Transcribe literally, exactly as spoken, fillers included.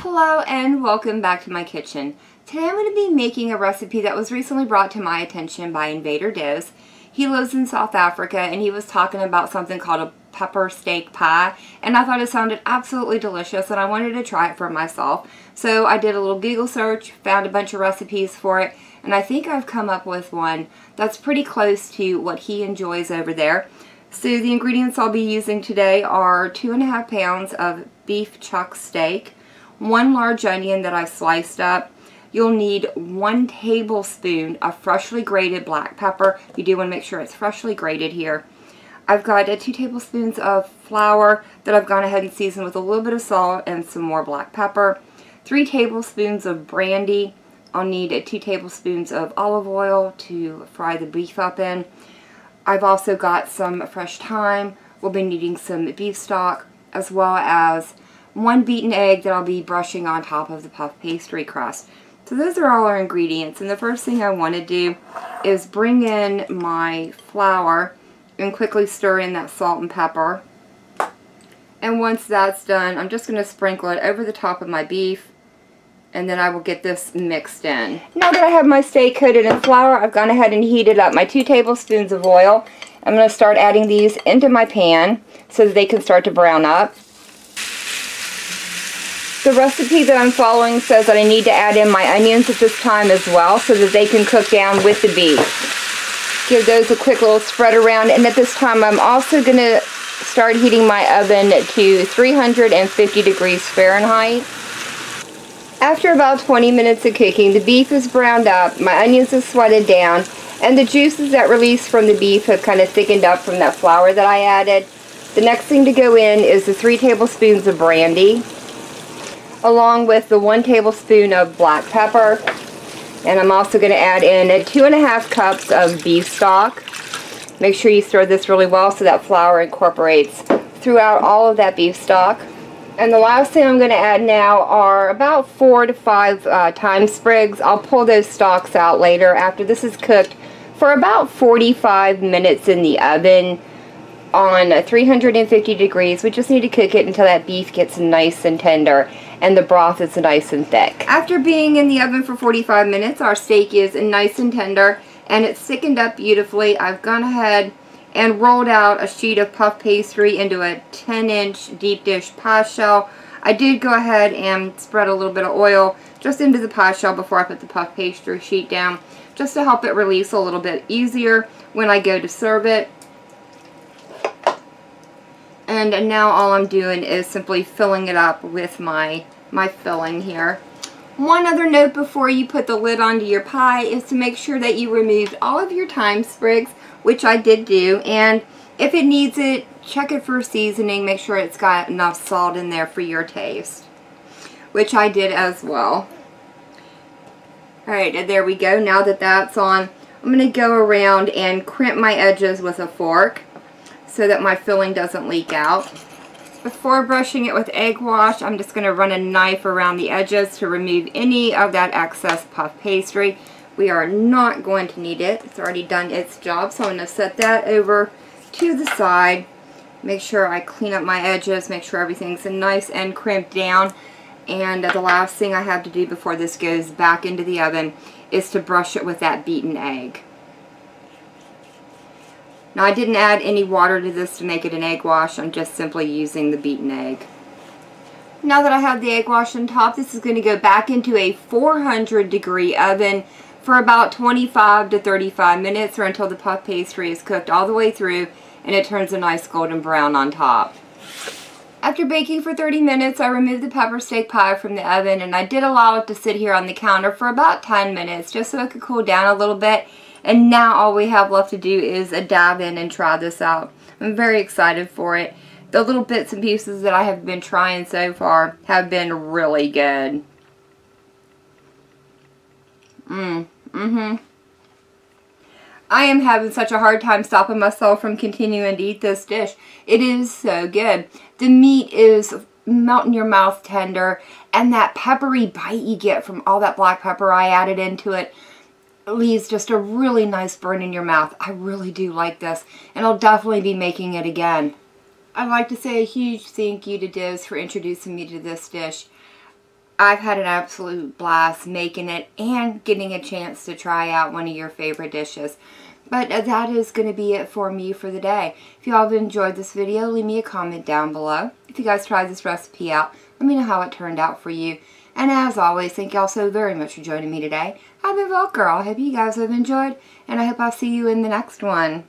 Hello and welcome back to my kitchen. Today I'm going to be making a recipe that was recently brought to my attention by Invader Diz. He lives in South Africa and he was talking about something called a pepper steak pie, and I thought it sounded absolutely delicious and I wanted to try it for myself. So I did a little Google search, found a bunch of recipes for it, and I think I've come up with one that's pretty close to what he enjoys over there. So the ingredients I'll be using today are two and a half pounds of beef chuck steak, one large onion that I sliced up. You'll need one tablespoon of freshly grated black pepper. You do want to make sure it's freshly grated here. I've got uh, two tablespoons of flour that I've gone ahead and seasoned with a little bit of salt and some more black pepper. Three tablespoons of brandy. I'll need uh, two tablespoons of olive oil to fry the beef up in. I've also got some fresh thyme. We'll be needing some beef stock, as well as one beaten egg that I'll be brushing on top of the puff pastry crust. So those are all our ingredients, and the first thing I want to do is bring in my flour and quickly stir in that salt and pepper. And once that's done, I'm just going to sprinkle it over the top of my beef, and then I will get this mixed in. Now that I have my steak coated in flour, I've gone ahead and heated up my two tablespoons of oil. I'm going to start adding these into my pan so that they can start to brown up. The recipe that I'm following says that I need to add in my onions at this time as well so that they can cook down with the beef. Give those a quick little spread around, and at this time I'm also going to start heating my oven to three hundred fifty degrees Fahrenheit. After about twenty minutes of cooking, the beef is browned up, my onions have sweated down, and the juices that release from the beef have kind of thickened up from that flour that I added. The next thing to go in is the three tablespoons of brandy, along with the one tablespoon of black pepper, and I'm also going to add in a two and a half cups of beef stock. Make sure you stir this really well so that flour incorporates throughout all of that beef stock. And the last thing I'm going to add now are about four to five uh, thyme sprigs. I'll pull those stalks out later after this is cooked for about forty-five minutes in the oven on three hundred fifty degrees. We just need to cook it until that beef gets nice and tender and the broth is nice and thick. After being in the oven for forty-five minutes, our steak is nice and tender and it's thickened up beautifully. I've gone ahead and rolled out a sheet of puff pastry into a ten inch deep dish pie shell. I did go ahead and spread a little bit of oil just into the pie shell before I put the puff pastry sheet down, just to help it release a little bit easier when I go to serve it. And now all I'm doing is simply filling it up with my, my filling here. One other note before you put the lid onto your pie is to make sure that you removed all of your thyme sprigs, which I did do. And if it needs it, check it for seasoning. Make sure it's got enough salt in there for your taste, which I did as well. Alright, there we go. Now that that's on, I'm going to go around and crimp my edges with a fork so that my filling doesn't leak out. Before brushing it with egg wash, I'm just going to run a knife around the edges to remove any of that excess puff pastry. We are not going to need it. It's already done its job, so I'm going to set that over to the side. Make sure I clean up my edges, make sure everything's nice and crimped down. And the last thing I have to do before this goes back into the oven is to brush it with that beaten egg. Now, I didn't add any water to this to make it an egg wash. I'm just simply using the beaten egg. Now that I have the egg wash on top, this is going to go back into a four hundred degree oven for about twenty-five to thirty-five minutes, or until the puff pastry is cooked all the way through and it turns a nice golden brown on top. After baking for thirty minutes, I removed the pepper steak pie from the oven, and I did allow it to sit here on the counter for about ten minutes just so it could cool down a little bit. And now all we have left to do is dive in and try this out. I'm very excited for it. The little bits and pieces that I have been trying so far have been really good. Mm, mm-hmm. I am having such a hard time stopping myself from continuing to eat this dish. It is so good. The meat is melt in your mouth tender, and that peppery bite you get from all that black pepper I added into it leaves just a really nice burn in your mouth. I really do like this, and I'll definitely be making it again. I'd like to say a huge thank you to Diz for introducing me to this dish. I've had an absolute blast making it and getting a chance to try out one of your favorite dishes. But that is going to be it for me for the day. If you all have enjoyed this video, leave me a comment down below. If you guys tried this recipe out, let me know how it turned out for you. And as always, thank y'all so very much for joining me today. I've been Vault Girl. I hope you guys have enjoyed, and I hope I'll see you in the next one.